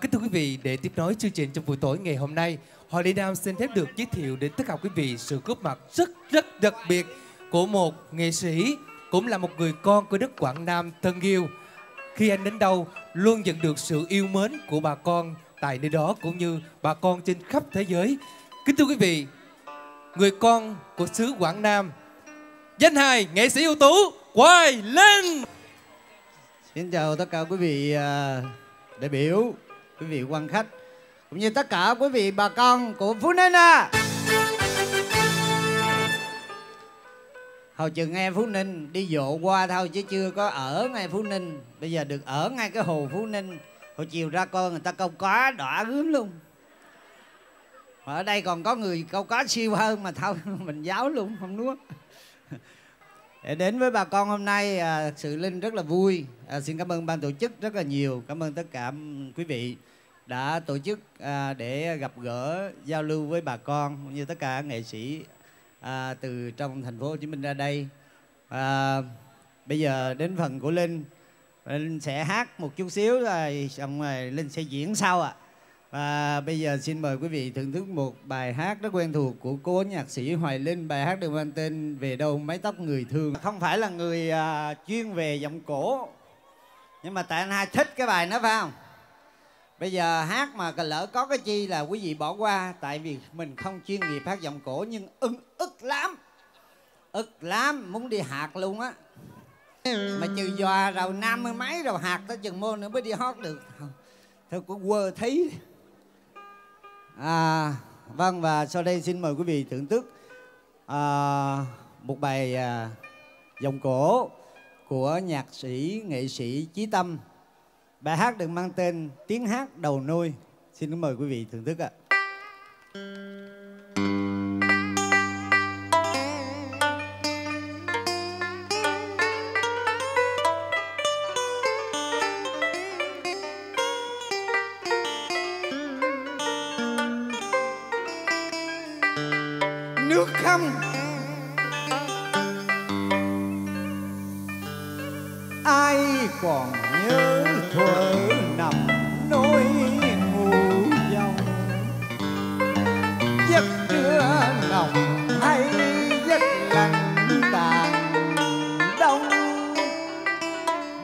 Kính thưa quý vị, để tiếp nối chương trình trong buổi tối ngày hôm nay, Hoài Linh xin phép được giới thiệu đến tất cả quý vị sự góp mặt rất đặc biệt của một nghệ sĩ, cũng là một người con của đất Quảng Nam thân yêu. Khi anh đến đâu, luôn nhận được sự yêu mến của bà con tại nơi đó cũng như bà con trên khắp thế giới. Kính thưa quý vị, người con của xứ Quảng Nam, danh hài nghệ sĩ ưu tú Hoài Linh. Xin chào tất cả quý vị đại biểu, quý vị quan khách, cũng như tất cả quý vị bà con của Phú Ninh à. Hồi chừng nghe Phú Ninh đi dộ qua thôi chứ chưa có ở ngay Phú Ninh. Bây giờ được ở ngay cái hồ Phú Ninh. Hồi chiều ra coi người ta câu cá đỏ gớm luôn. Mà ở đây còn có người câu cá siêu hơn mà thôi mình giáo luôn không nuốt. Để đến với bà con hôm nay, sự Linh rất là vui. Xin cảm ơn ban tổ chức rất là nhiều. Cảm ơn tất cả quý vị đã tổ chức để gặp gỡ, giao lưu với bà con cũng như tất cả nghệ sĩ từ trong thành phố Hồ Chí Minh ra đây. Bây giờ đến phần của Linh. Linh sẽ hát một chút xíu rồi xong rồi Linh sẽ diễn sau ạ. Và bây giờ xin mời quý vị thưởng thức một bài hát rất quen thuộc của cô nhạc sĩ Hoài Linh. Bài hát được mang tên Về Đâu Mái Tóc Người Thương. Không phải là người chuyên về giọng cổ, nhưng mà tại anh hai thích cái bài đó phải không? Bây giờ hát mà lỡ có cái chi là quý vị bỏ qua. Tại vì mình không chuyên nghiệp hát giọng cổ, nhưng ức lắm. Ức lắm, muốn đi hạt luôn á. Mà trừ dò rồi 50 mấy rồi hạt tới chừng môn nữa mới đi hót được. Thôi cũng quơ thí. Vâng, và sau đây xin mời quý vị thưởng thức một bài giọng cổ của nhạc sĩ, nghệ sĩ Chí Tâm. Bài hát được mang tên Tiếng Hát Đầu Nôi. Xin kính mời quý vị thưởng thức ạ. Nước không ai còn nhớ thuở nằm nỗi ngủ dòng, giấc trưa nồng hay giấc lạnh tàn đông,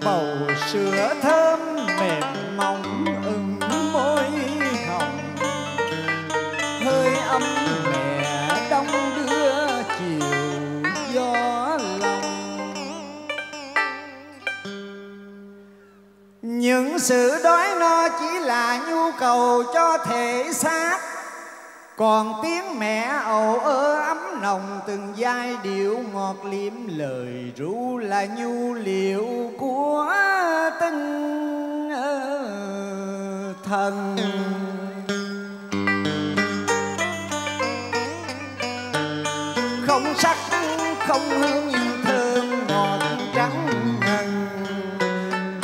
bầu sữa thơm mềm mỏng ưng môi hồng, hơi ấm mẹ đông đưa chiều gió lòng, những sự đói no chỉ là nhu cầu cho thể xác, còn tiếng mẹ ầu ơ ấm nồng từng giai điệu ngọt liếm lời ru là nhu liệu của tinh thần. Không sắc không hương thơm ngọt trắng ngần,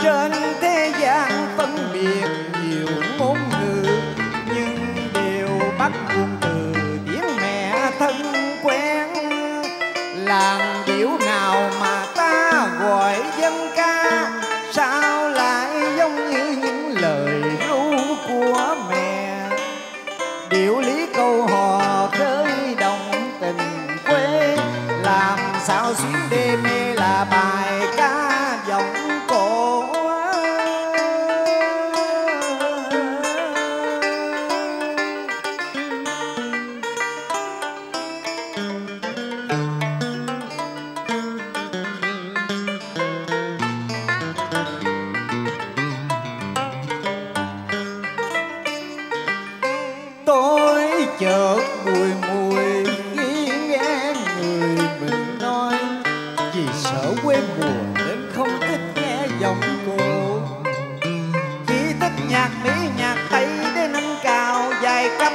trên thế gian phân biệt nhiều ngôn ngữ nhưng đều bắt nguồn từ tiếng mẹ thân quen. Làn điệu nào mà ta gọi dân ca sao lại giống như những lời ru của mẹ, điệu lý câu hò khơi đồng tình quê, làm sao xuyến đê mê là bài ca giọng cổ. Tôi chợt bùi mùi khi nghe người mình nói, vì sợ quê mùa nên không thích nghe giọng cổ, chỉ thích nhạc Mỹ nhạc Tây để nâng cao giai cấp,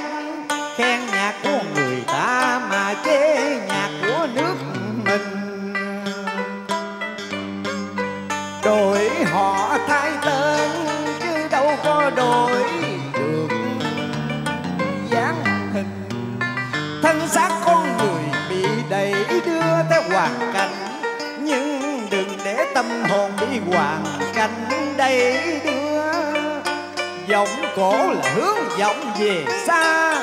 khen nhạc của người ta mà chê nhạc của nước mình, đổi họ thay tên chứ đâu có đổi được dáng hình, thân xác con người bị đẩy đưa theo hoàn cảnh, nhưng đừng để tâm hồn bị hoàn cảnh đẩy đưa. giọng cổ là hướng giọng về xa,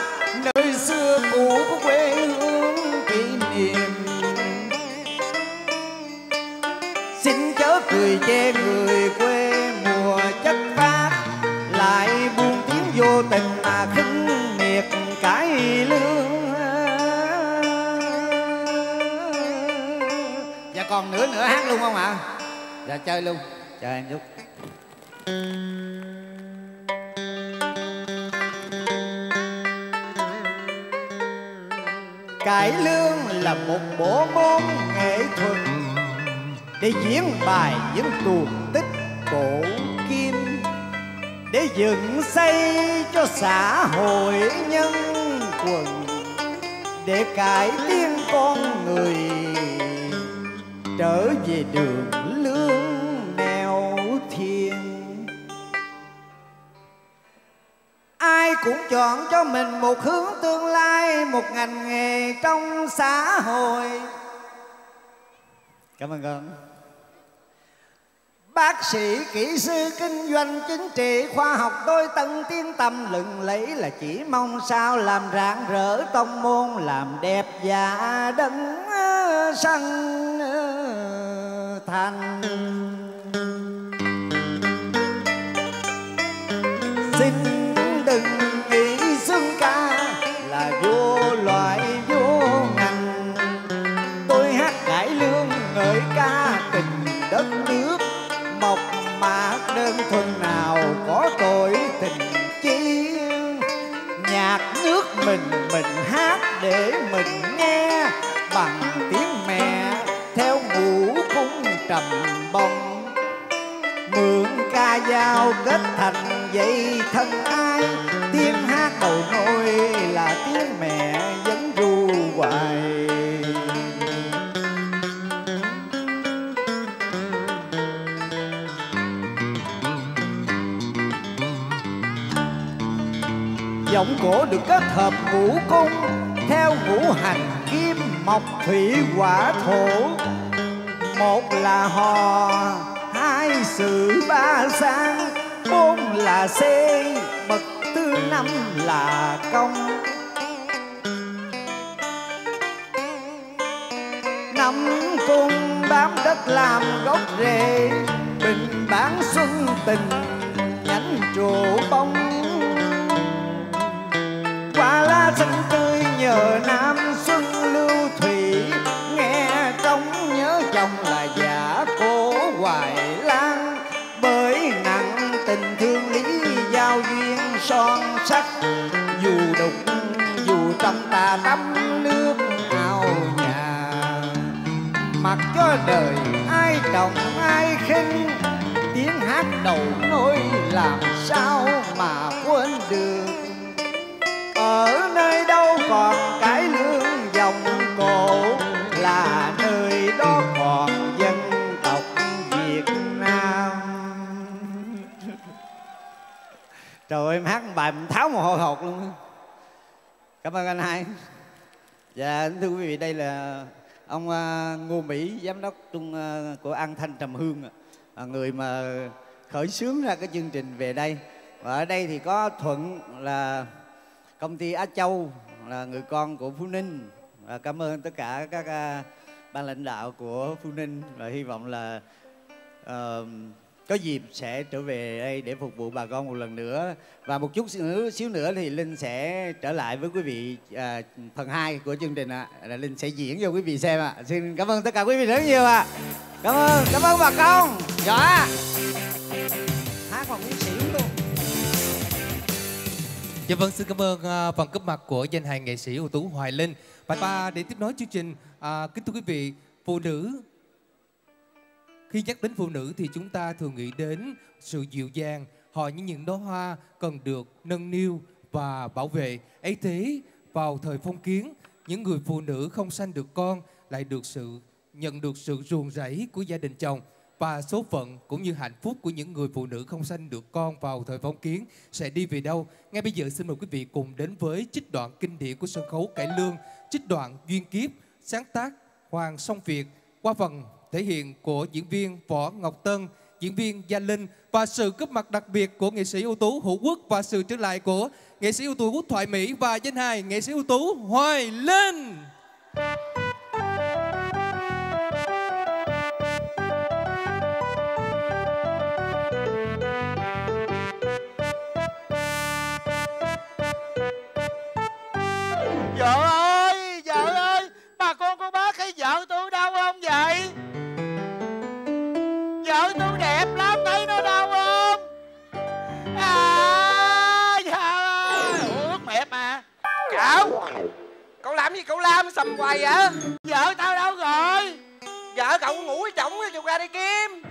nơi xưa cũ của quê hương kỷ niệm. Xin chớ cười che người quê mùa chất phát, lại buông tiếng vô tình mà khinh miệt cải lương. Dạ còn nửa nửa hát luôn không ạ? Dạ chơi luôn, chờ em chút. Cải lương là một bộ môn nghệ thuật để diễn bài những tuồng tích cổ kim, để dựng xây cho xã hội nhân quần, để cải tiến con người trở về đường lương nẻo thiêng. Ai cũng chọn cho mình một hướng tương lai, một ngành nghề trong xã hội. Cảm ơn con. Bác sĩ, kỹ sư, kinh doanh, chính trị, khoa học tối tân tiến tâm lừng lẫy, là chỉ mong sao làm rạng rỡ tông môn, làm đẹp và đấng sanh thành. Xin đừng nghĩ xương ca là vô loại vô ngành, tôi hát cải lương ngợi ca tình đất nước mộc mạc đơn thuần, nào có tội tình chi. Nhạc nước mình hát để mình nghe bằng tiếng mẹ theo ngũ cung trầm bồng, mượn ca dao kết thành dây thân ai, tiếng hát đầu nôi là tiếng mẹ vẫn ru hoài. Giọng cổ được kết hợp ngũ cung theo ngũ hành kim mộc thủy hỏa thổ, một là hò, hai sử ba sang, bốn là xê bậc tư, năm là công. Năm cung bám đất làm gốc rễ, bình bán xuân tình nhánh trổ bông. Quả lá xanh tươi nhờ nam xuân lưu thủy, nghe trong nhớ chồng là giả cố hoài lang, bởi nặng tình thương lý giao duyên son sắc, dù đục dù trong ta tắm nước ao nhà, mặc cho đời ai trọng ai khinh, tiếng hát đầu nôi làm sao mà quên được. Ở nơi đâu còn cải lương dòng cổ, là nơi đó còn dân tộc Việt Nam. Trời ơi, em hát bài mình tháo mồ hôi hột luôn. Cảm ơn anh hai. Dạ thưa quý vị, đây là ông Ngô Mỹ, giám đốc trung của An Thanh Trầm Hương, người mà khởi xướng ra cái chương trình về đây. Và ở đây thì có Thuận là công ty Á Châu, là người con của Phú Ninh. Và cảm ơn tất cả các ban lãnh đạo của Phú Ninh, và hy vọng là có dịp sẽ trở về đây để phục vụ bà con một lần nữa. Và một chút xíu nữa thì Linh sẽ trở lại với quý vị phần 2 của chương trình ạ. Linh sẽ diễn cho quý vị xem ạ. Xin cảm ơn tất cả quý vị rất nhiều ạ. Cảm ơn bà con. Dạ. Hát còn miếng xỉu luôn. Dạ vâng, xin cảm ơn phần cấp mặt của danh hài nghệ sĩ ưu tú Hoài Linh. Bài 3 để tiếp nối chương trình. Kính thưa quý vị, phụ nữ, khi nhắc đến phụ nữ thì chúng ta thường nghĩ đến sự dịu dàng, họ như những đóa hoa cần được nâng niu và bảo vệ. Ấy thế, vào thời phong kiến, những người phụ nữ không sanh được con lại nhận được sự ruồng rẫy của gia đình chồng. Và số phận cũng như hạnh phúc của những người phụ nữ không sanh được con vào thời phong kiến sẽ đi về đâu? Ngay bây giờ xin mời quý vị cùng đến với trích đoạn kinh điển của sân khấu cải lương, trích đoạn Duyên Kiếp, sáng tác Hoàng Song Việt, qua phần thể hiện của diễn viên Võ Ngọc Tân, diễn viên Gia Linh và sự góp mặt đặc biệt của nghệ sĩ ưu tú Hữu Quốc và sự trở lại của nghệ sĩ ưu tú Thoại Mỹ và danh hài nghệ sĩ ưu tú Hoài Linh. Vợ ơi, bà con bác thấy vợ tôi đau không vậy? Vợ tôi đẹp lắm, thấy nó đau không? À, vợ ơi, mẹ mà. Cậu, cậu làm gì cậu la sầm hoài vậy? Vợ tao đâu rồi? Vợ cậu ngủ với chồng rồi, ra đi kiếm.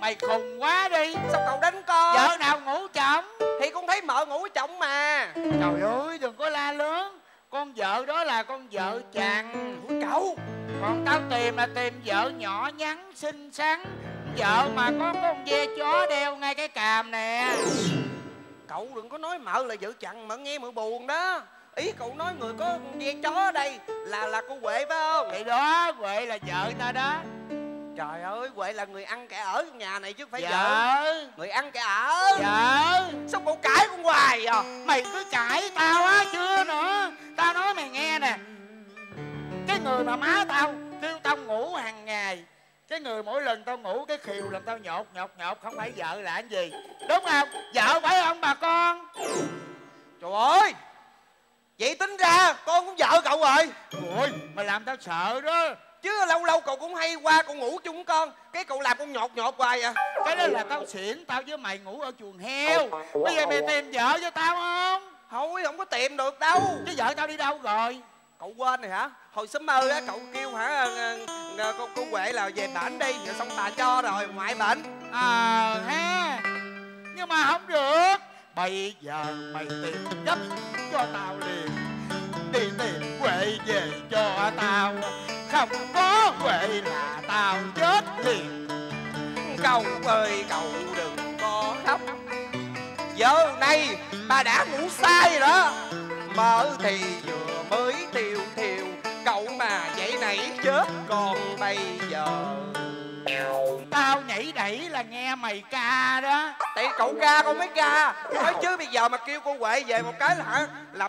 Mày khùng quá đi, sao cậu đánh con? Vợ nào ngủ chồng? Thì con thấy mợ ngủ với chồng mà. Trời ơi, đừng có la lớn. Con vợ đó là con vợ chàng của cậu. Còn tao tìm là tìm vợ nhỏ nhắn xinh xắn, vợ mà có con ve chó đeo ngay cái càm nè. Cậu đừng có nói mợ là vợ chàng mà nghe mợ buồn đó. Ý cậu nói người có con ve chó ở đây là cô Huệ phải không? Thì đó, Huệ là vợ ta đó. Trời ơi, Huệ là người ăn kẻ ở trong nhà này chứ phải vợ. Người ăn kẻ ở. Vợ. Sao cậu cãi con hoài vậy? Mày cứ cãi tao á, chưa nữa. Tao nói mày nghe nè. Cái người mà má tao kêu tao ngủ hàng ngày, cái người mỗi lần tao ngủ cái khều làm tao nhột nhột nhột, không phải vợ là cái gì. Đúng không? Vợ phải không bà con? Trời ơi, vậy tính ra con cũng vợ cậu rồi. Ôi, mày làm tao sợ đó. Chứ lâu lâu cậu cũng hay qua cậu ngủ chung con, cái cậu làm con nhột nhột hoài à. Cái đó là tao xỉn, tao với mày ngủ ở chuồng heo. Bây giờ mày tìm vợ cho tao không? Thôi không có tìm được đâu. Chứ vợ tao đi đâu rồi? Cậu quên rồi hả? Hồi sớm mơ á cậu kêu hả cô Huệ là về bển đi, rồi xong bà cho rồi ngoại bệnh. Ờ ha. Nhưng mà không được. Bây giờ mày tìm gấp cho tao liền. Đi tìm Huệ về cho tao. Không có Huệ là tao chết liền. Cậu ơi, cậu đừng có khóc. Giờ này bà đã ngủ sai đó. Mỡ thì vừa mới tiêu thiêu, cậu mà nhảy nảy chết còn bây giờ. Tao nhảy đẩy là nghe mày ca đó. Tại cậu ca con mới ca. Nói chứ bây giờ mà kêu cô Huệ về một cái là hả? Là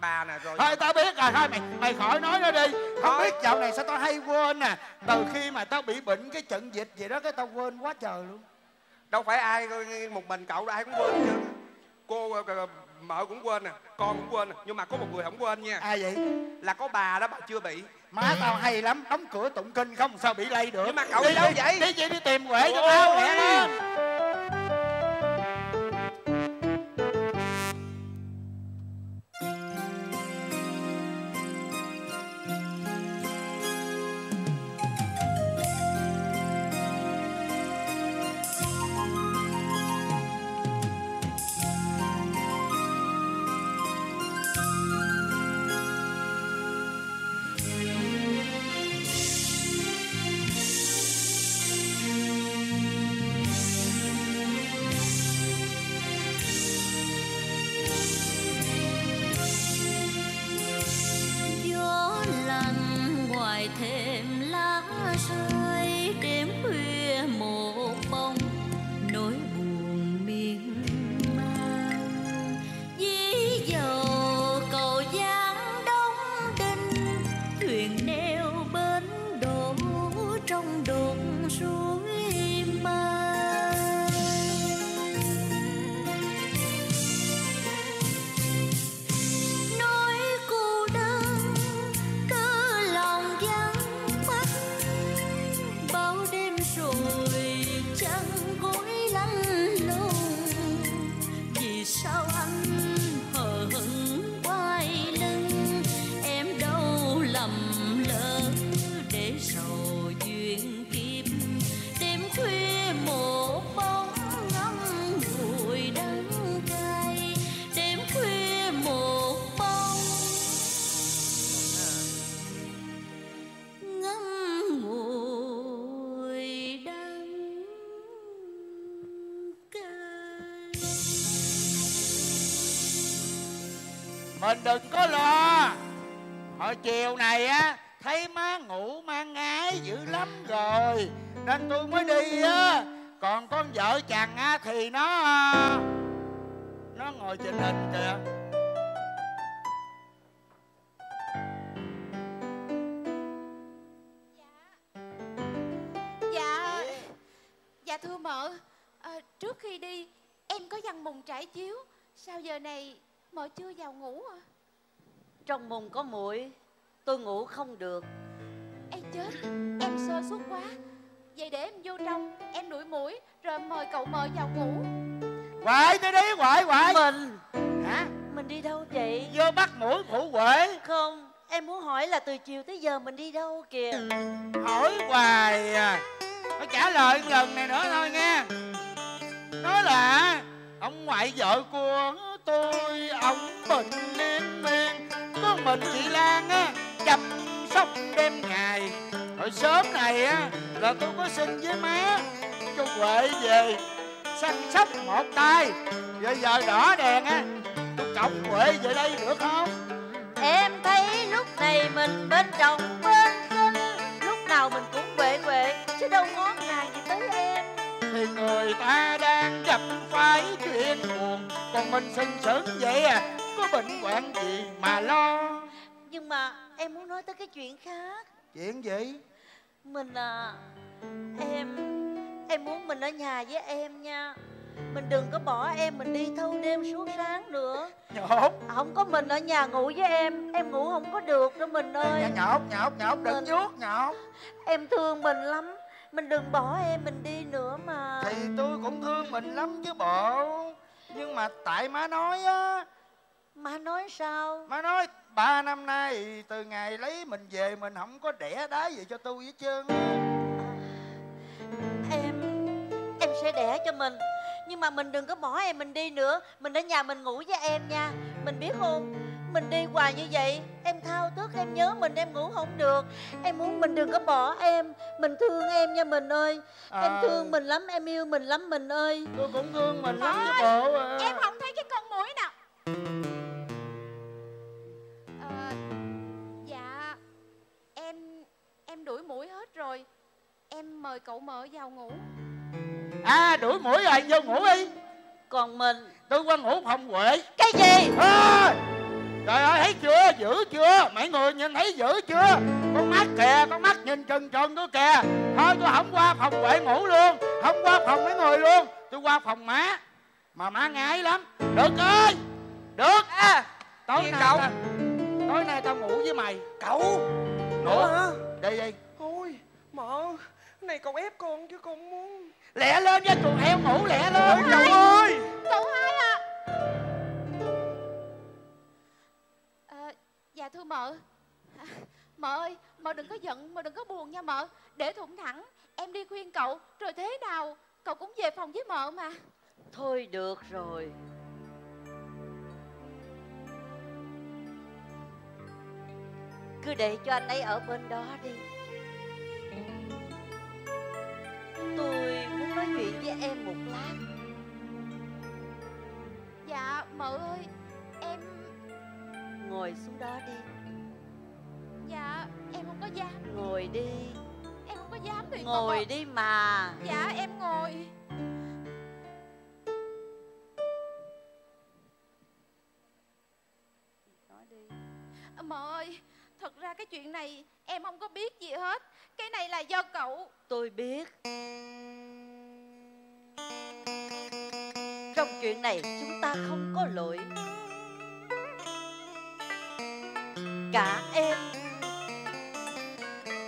bà nè rồi. Thôi tao biết rồi, thôi mày khỏi nói nữa đi. Không biết dạo này sao tao hay quên nè. Từ khi mà tao bị bệnh cái trận dịch gì đó, cái tao quên quá trời luôn. Đâu phải ai một mình cậu, ai cũng quên chứ. Cô mợ cũng quên nè, con cũng quên nè. Nhưng mà có một người không quên nha. Ai vậy? Là có bà đó, bà chưa bị. Má tao hay lắm, đóng cửa tụng kinh không sao bị lây được. Nhưng mà cậu đi đâu vậy? Đi tìm Huệ cho tao nè. Mình đừng có lo. Hồi chiều này á, thấy má ngủ má ngái dữ lắm rồi. nên tôi mới đi á. Còn con vợ chàng á thì nó ngồi trên hình kìa. Dạ thưa mợ, trước khi đi em có dằn mùng trải chiếu, sao giờ này mợ chưa vào ngủ à? Trong mùng có muội, tôi ngủ không được. Ê chết, em sơ suất quá. Vậy để em vô trong, em đuổi muỗi rồi mời cậu mợ vào ngủ. Quậy tôi đi, quậy quậy. Mình hả? Mình đi đâu chị? Vô bắt muỗi phụ quệ. Không, em muốn hỏi là từ chiều tới giờ mình đi đâu kìa. Hỏi hoài à, phải trả lời lần này nữa thôi nghe. Nói là ông ngoại vợ của tôi, ông bệnh liên miên, có mình chị Lan á chăm sóc đêm ngày. Hồi sớm này á là tôi có xin với má cho Huệ về săn sóc một tay. Giờ giờ đỏ đèn á, tôi cộng Huệ về đây được không? Em thấy lúc này mình bên chồng bên kinh, lúc nào mình cũng quệ quệ chứ đâu ngó ngàng gì tới em. Thì người ta đang gặp phải chuyện buồn, còn mình sừng sững vậy à, có bệnh hoạn gì mà lo. Nhưng mà em muốn nói tới cái chuyện khác. Chuyện gì? Mình em muốn mình ở nhà với em nha. Mình đừng có bỏ em mình đi thâu đêm suốt sáng nữa. Nhột. Không có mình ở nhà ngủ với em ngủ không có được đâu mình ơi. Nhột, nhột, nhột, đừng vuốt, nhột. Em thương mình lắm, mình đừng bỏ em mình đi nữa mà. Thì tôi cũng thương mình lắm chứ bộ. Nhưng mà tại má nói á. Má nói sao? Má nói 3 năm nay từ ngày lấy mình về mình không có đẻ đá gì cho tôi hết trơn. Em sẽ đẻ cho mình. Nhưng mà mình đừng có bỏ em mình đi nữa. Mình ở nhà mình ngủ với em nha. Mình biết không? Mình đi hoài như vậy em thao thức, em nhớ mình, em ngủ không được. Em muốn mình đừng có bỏ em. Mình thương em nha mình ơi. Em thương mình lắm, em yêu mình lắm mình ơi. Tôi cũng thương mình lắm chứ bộ. Em không thấy cái con muỗi nào. Dạ em đuổi muỗi hết rồi. Em mời cậu mợ vào ngủ. À đuổi muỗi rồi vô ngủ đi. Còn mình tôi qua ngủ phòng Huệ. Cái gì? Trời ơi thấy chưa, dữ chưa, mọi người nhìn thấy dữ chưa? Con mắt kìa, con mắt nhìn trừng trừng tôi kìa. Thôi tôi không qua phòng Huệ ngủ luôn, không qua phòng mấy người luôn. Tôi qua phòng má. Mà má ngại lắm. Được ơi, được. Tối nay tao ngủ với mày. Cậu nữa hả? Đi đi. Ôi mợ, này cậu ép con chứ con muốn. Lẹ lên với chuồng heo ngủ, lẹ lên. Cậu ơi, cậu hai à. Dạ thưa mợ. Mợ ơi, mợ đừng có giận, mợ đừng có buồn nha mợ. Để thủng thẳng, em đi khuyên cậu, rồi thế nào cậu cũng về phòng với mợ mà. Thôi được rồi. Cứ để cho anh ấy ở bên đó đi. Tôi muốn nói chuyện với em một lát. Dạ mợ ơi, em... Ngồi xuống đó đi. Dạ em không có dám. Ngồi đi. Em không có dám thì ngồi đi mà. Dạ em ngồi. Mợ ơi, thật ra cái chuyện này em không có biết gì hết. Cái này là do cậu. Tôi biết. Trong chuyện này chúng ta không có lỗi. Cả em,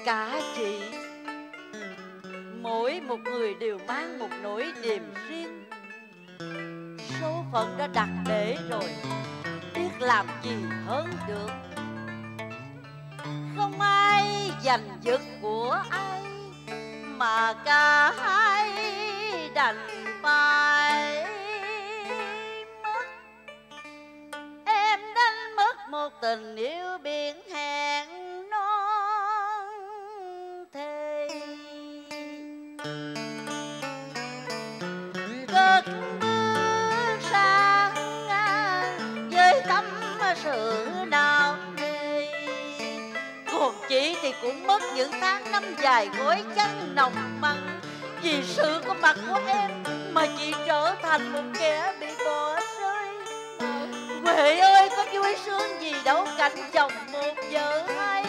cả chị, mỗi một người đều mang một nỗi niềm riêng. Số phận đã đặt để rồi, biết làm gì hơn được. Không ai giành giật của ai, mà cả hai đành phải mất. Em đánh mất một tình yêu biển hẹn non thề. Cất bước sang ngang với tâm sự đau. Còn chị thì cũng mất những tháng năm dài gối chăn nồng măng. vì sự có mặt của em mà chị trở thành một kẻ bị bỏ rơi. Huệ ơi, có vui sướng gì đâu, cạnh chồng một vợ hai,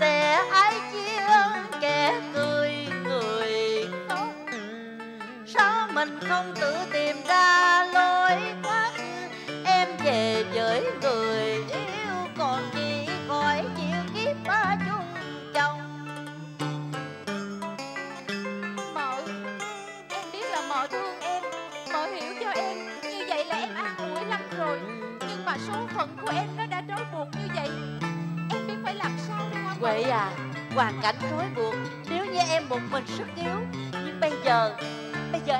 sẽ ai chia kẻ cười người khóc. Sao mình không tự tìm ra lối thoát, em về với người yêu, còn chị khỏi chịu kiếp ba chung chồng. Mợ, em biết là mợ thương em, mợ hiểu cho em, như vậy là em an ủi lắm rồi. Nhưng mà số phận của em nó đã trói buộc như vậy, em biết phải làm sao đây hả Huệ à? Hoàn cảnh trói buộc, nếu như em một mình sức yếu, nhưng bây giờ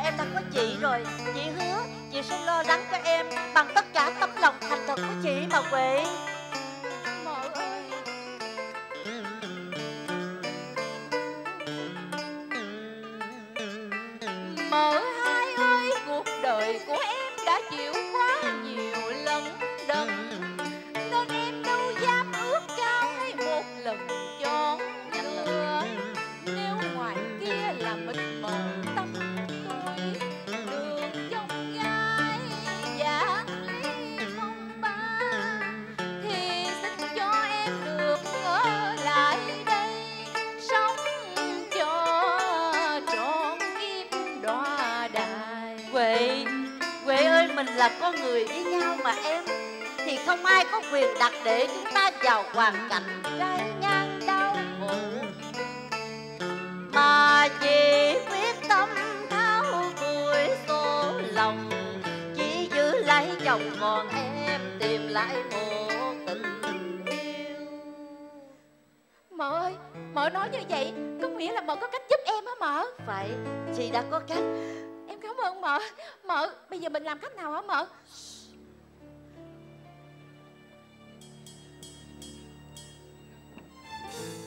em đã có chị rồi. Chị hứa chị sẽ lo lắng cho em bằng tất cả tấm lòng thành thật của chị mà Huệ. Mợ ơi, mợ hai ơi, cuộc đời của em đã chịu quá nhiều lần đần, nên em đâu dám ước cao hay một lần chọn lựa. Nếu ngoài kia là mình mờ tâm tôi, đường trong gai giản ly phong ba, thì xin cho em được ở lại đây sống cho trọn kiếp đọa đài. Huệ ơi, mình là con người với nhau mà em, thì không ai có quyền đặt để chúng ta vào hoàn cảnh gai ngang đau khổ, mà chỉ quyết tâm tháo vùi số lòng, chỉ giữ lấy chồng còn em tìm lại một tình yêu. Mợ ơi, mợ nói như vậy có nghĩa là mợ có cách giúp em hả mợ? Vậy chị đã có cách. Em cảm ơn mợ. Mợ, bây giờ mình làm cách nào hả mợ?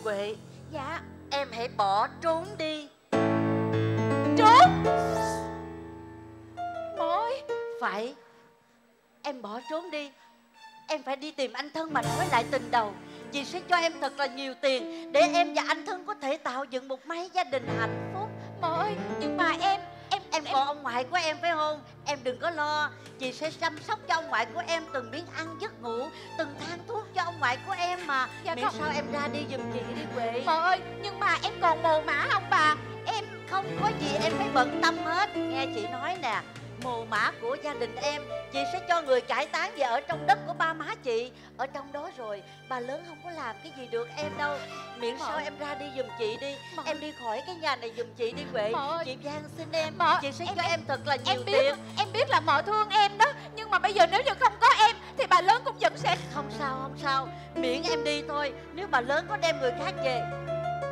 Huệ, dạ, em hãy bỏ trốn đi. Trốn? Mợ ơi. Phải, em bỏ trốn đi. Em phải đi tìm anh thân mà nói lại tình đầu. Chị sẽ cho em thật là nhiều tiền để em và anh thân có thể tạo dựng một mái gia đình hạnh phúc. Mợ ơi, nhưng mà em còn ông ngoại của em phải không? Em đừng có lo, chị sẽ chăm sóc cho ông ngoại của em, từng miếng ăn giấc ngủ, từng thang thuốc cho ông ngoại của em mà. Dạ, miễn sao em ra đi giùm chị đi Huệ. Mợ ơi, nhưng mà em còn mồ mả ông bà. Em không có gì em phải bận tâm hết. Nghe chị nói nè, mồ mả của gia đình em, chị sẽ cho người cải tán về ở trong đất của ba má chị. Ở trong đó rồi, bà lớn không có làm cái gì được em đâu. Miễn sao em ra đi giùm chị đi. Em đi khỏi cái nhà này giùm chị đi Huệ. Chị van xin em, chị sẽ cho em thật là nhiều tiền. Em biết là mợ thương em đó, nhưng mà bây giờ nếu như không có em thì bà lớn cũng vẫn sẽ... Không sao, miễn em đi thôi. Nếu bà lớn có đem người khác về,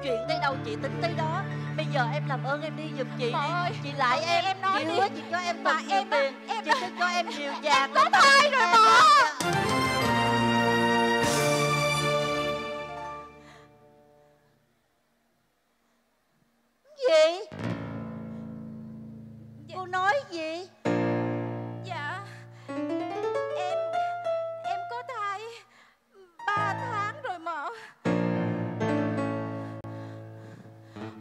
chuyện tới đâu chị tính tới đó. Bây giờ em làm ơn em đi giùm chị đi. Chị lại em nói chị hứa chị cho em thật nhiều tiền. Chị sẽ cho em nhiều vàng. Em có thai rồi mợ. Gì? Dạ. Cô nói gì? Dạ, em có thai 3 tháng rồi mợ.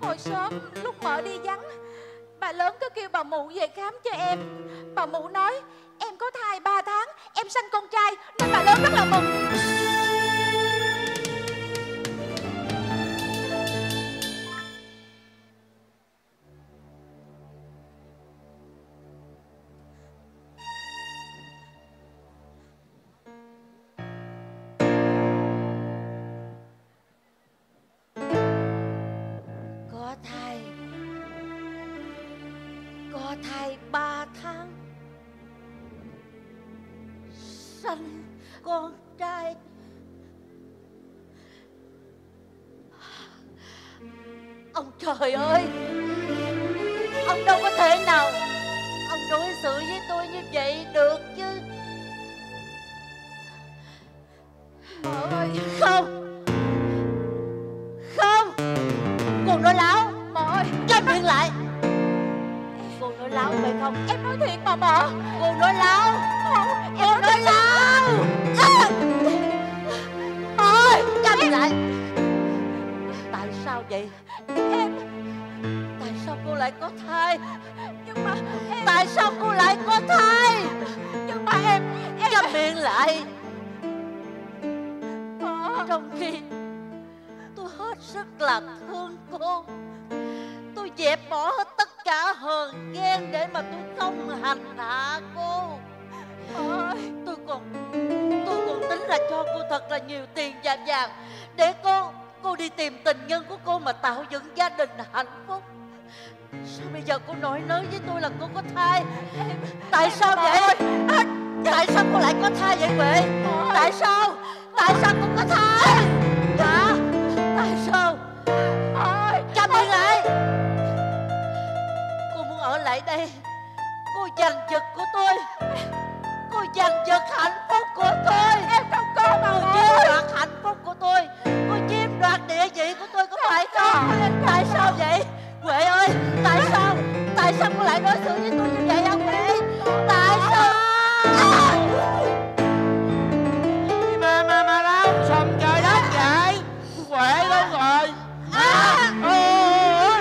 Hồi sớm lúc mợ đi vắng, bà lớn cứ kêu bà mụ về khám cho em. Bà mụ nói em có thai 3 tháng, em sanh con trai, nên bà lớn rất là mừng. Thai 3 tháng sanh con trai. Ông trời ơi, ông đâu có thể nào ông đối xử với tôi như vậy được chứ. Mợ ơi, không, cô nói láo. Mợ ơi, cho miệng lại. Cô nói láo phải không? Em nói thiệt mà mợ. Cô nói láo. Không, em nói láo. Mợ, cầm lại. Tại sao vậy? Tại sao cô lại có thai? miệng lại. Trong khi tôi hết sức là thương cô, tôi dẹp bỏ hết tất cả hờn ghen để mà tôi không hành hạ cô. Tôi còn tính là cho cô thật là nhiều tiền và vàng để cô đi tìm tình nhân của cô mà tạo dựng gia đình hạnh phúc. Sao bây giờ cô nói lớn với tôi là cô có thai? Tại sao vậy? Tại sao cô lại có thai vậy Huệ? Tại sao? Tại sao cô có thai? Dạ? Tại sao? Cầm miệng lại. Cô muốn ở lại đây, cô giành giật của tôi, cô giành giật hạnh phúc của tôi. Em không có màu chiếm đoạt hạnh phúc của tôi, cô chiếm đoạt địa vị của tôi, có phải không? Tại sao vậy? Huệ ơi, tại sao? Tại sao cô lại đối xử với tôi như vậy ông Huệ? Tại sao? Mà đâu sầm trời đất vậy? Huệ luôn rồi.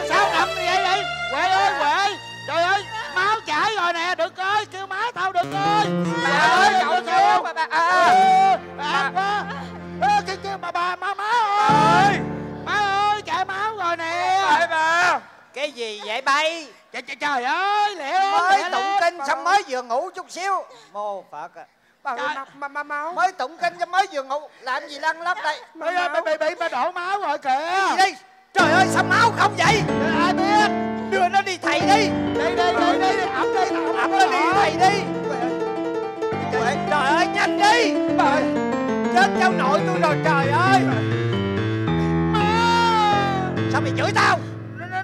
Sao đậm như vậy vậy? Huệ ơi, Huệ, trời ơi, máu chảy rồi nè, Đực ơi, kêu má tao Đực ơi. Bà ơi, cậu sao? Bà kêu má ơi. Má ơi, chảy máu rồi nè. Bà. Cái gì vậy bay? Trời ơi, lẹ mới tụng kinh xong mới vừa ngủ chút xíu. Mô Phật à. Mới tụng kinh xong mới vừa ngủ. Làm gì lăn lóc đây? Bị đổ máu rồi kìa. Đi. Trời ơi, sao máu không vậy? Ai biết. Đưa nó đi thầy đi. Đi. Ẩm nó đi thầy đi. Trời ơi, nhanh đi. Chết cháu nội tôi rồi trời ơi. Sao mày chửi tao?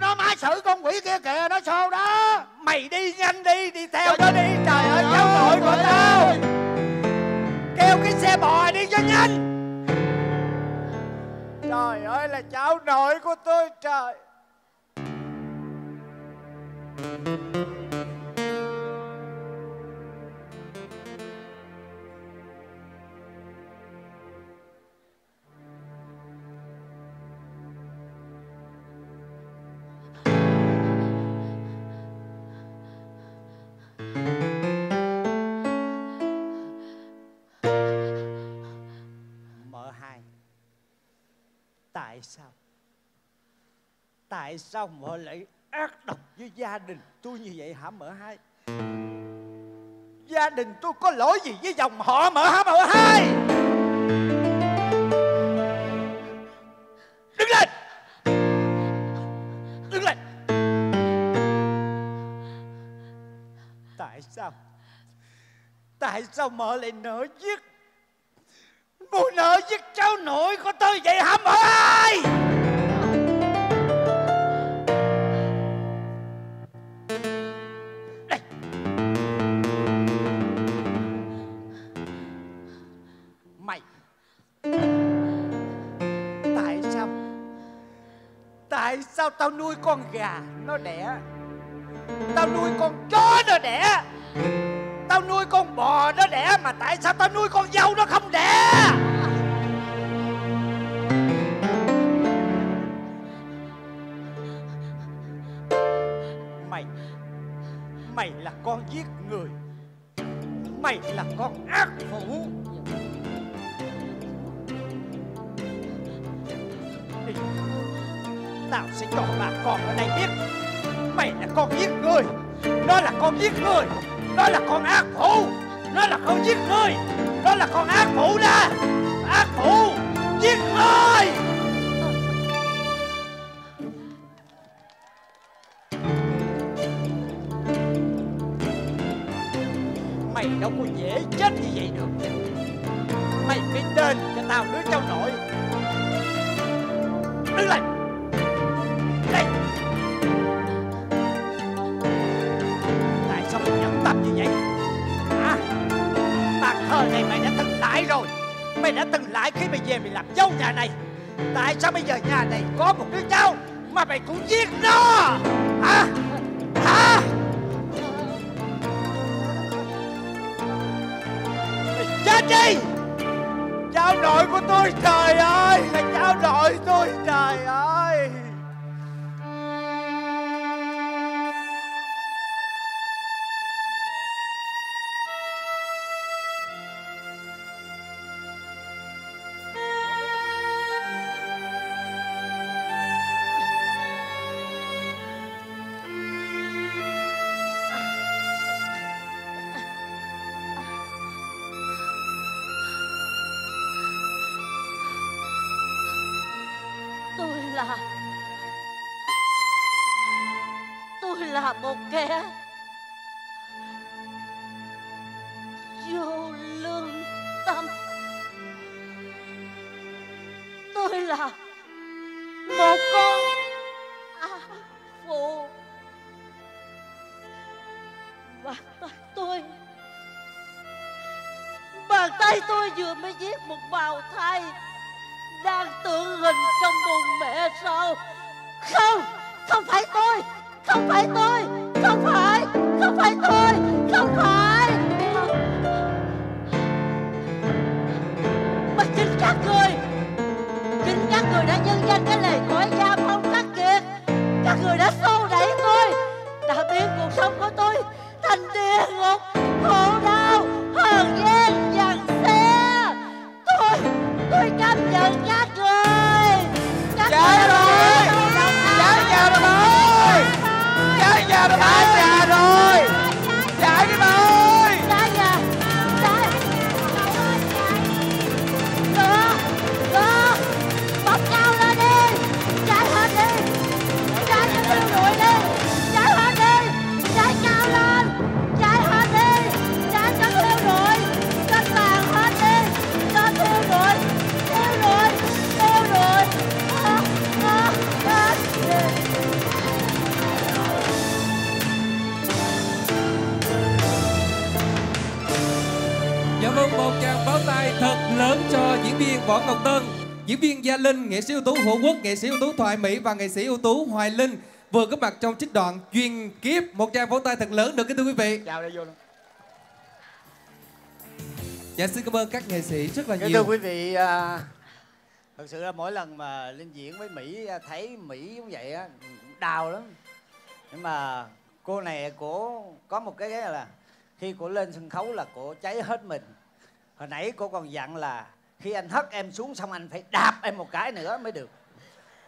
Nó mãi xử con quỷ kia kìa, nó xô đó. Mày đi nhanh đi, đi theo nó đi. Trời ơi, cháu nội của tao. Kêu cái xe bò đi cho nhanh. Trời ơi là cháu nội của tôi trời. Tại sao mợ lại ác độc với gia đình tôi như vậy hả mợ hai? Gia đình tôi có lỗi gì với dòng họ mợ hả mợ hai? Đứng lên! Đứng lên! Tại sao mợ lại nỡ giết mụ nợ giết cháu nội của tôi vậy hả mợ hai? Đây. Mày. Tại sao tao nuôi con gà nó đẻ, tao nuôi con chó nó đẻ, tao nuôi con bò nó đẻ, mà tại sao tao nuôi con dâu nó không đẻ? Mày là con giết người, mày là con ác phụ. Đi. Tao sẽ cho bà con ở đây biết, mày là con giết người, nó là con giết người, nó là con ác phụ, nó là con giết người, nó là con ác phụ đó, ác phụ, giết người. Mày đâu có dễ chết như vậy được. Mày phải đền cho tao đứa cháu nội. Đứng lại. Đây. Tại sao mày nhẫn tâm như vậy? Hả? Bàn thờ này mày đã từng lại rồi. Mày đã từng lại khi mày về mày làm dâu nhà này. Tại sao bây giờ nhà này có một đứa cháu mà mày cũng giết nó? Hả? Hả? Đi. Cháu nội của tôi trời ơi, là cháu nội tôi trời ơi. là một kẻ vô lương tâm. Tôi là một con phụ và bàn tay tôi vừa mới giết một bào thai đang tượng hình trong bụng mẹ sao? Không, không phải tôi, không phải tôi, không phải, không phải tôi, không phải. Mà chính các người đã nhân danh cái lời cõi giam phong khắc nghiệt. Các người đã xô đẩy tôi, đã biến cuộc sống của tôi thành địa ngục, khổ đau, hờn ghen, giằng xe. Tôi cảm nhận các người. Chết rồi, chết nhà bà ơi, chết nhà bà ơi, nhà rồi, chạy đi bà ơi, chạy nhà, chạy, đó, đó, bọc cao lên đi, chạy hết đi, chạy cho tiêu đuổi đi, chạy hết đi, chạy cao lên, chạy hết đi, chạy cho tiêu đuổi, cho tàn hết đi, cho tiêu đuổi, tiêu đuổi, tiêu đuổi, hết đi. Cảm ơn một tràng pháo tay thật lớn cho diễn viên Võ Ngọc Tân, diễn viên Gia Linh, nghệ sĩ ưu tú Hữu Quốc, nghệ sĩ ưu tú Thoại Mỹ và nghệ sĩ ưu tú Hoài Linh vừa góp mặt trong trích đoạn Duyên Kiếp. Một tràng pháo tay thật lớn được kính thưa quý vị. Chào đây vô luôn. Dạ xin cảm ơn các nghệ sĩ rất là nhiều. Thưa quý vị, thật sự là mỗi lần mà lên diễn với Mỹ, thấy Mỹ cũng vậy á, đau lắm. Nhưng mà cô này cổ có một cái là khi cô lên sân khấu là cô cháy hết mình. Hồi nãy cô còn dặn là khi anh hất em xuống xong anh phải đạp em một cái nữa mới được.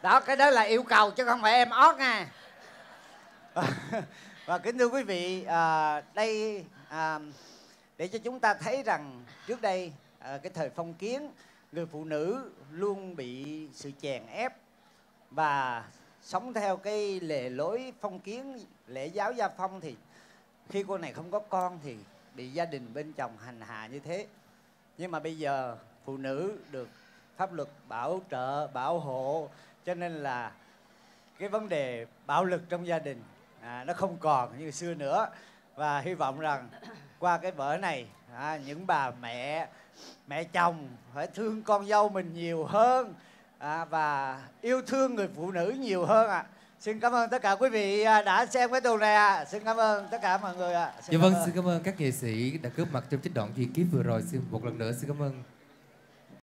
Đó, cái đó là yêu cầu chứ không phải em ót nha. Và kính thưa quý vị, đây để cho chúng ta thấy rằng trước đây cái thời phong kiến, người phụ nữ luôn bị sự chèn ép và sống theo cái lề lối phong kiến, lễ giáo gia phong. Thì khi cô này không có con thì bị gia đình bên chồng hành hạ như thế. Nhưng mà bây giờ phụ nữ được pháp luật bảo trợ, bảo hộ, cho nên là cái vấn đề bạo lực trong gia đình nó không còn như xưa nữa. Và hy vọng rằng qua cái vở này, những bà mẹ, mẹ chồng phải thương con dâu mình nhiều hơn và yêu thương người phụ nữ nhiều hơn ạ. Xin cảm ơn tất cả quý vị đã xem cái tuần này ạ. Xin cảm ơn tất cả mọi người ạ. Dạ vâng, xin cảm ơn các nghệ sĩ đã góp mặt trong trích đoạn Duyên Kiếp vừa rồi. Xin một lần nữa xin cảm ơn